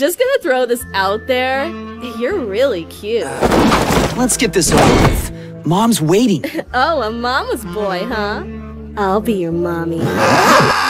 Just gonna throw this out there. You're really cute. Let's get this over with. Mom's waiting. Oh, a mama's boy, huh? I'll be your mommy.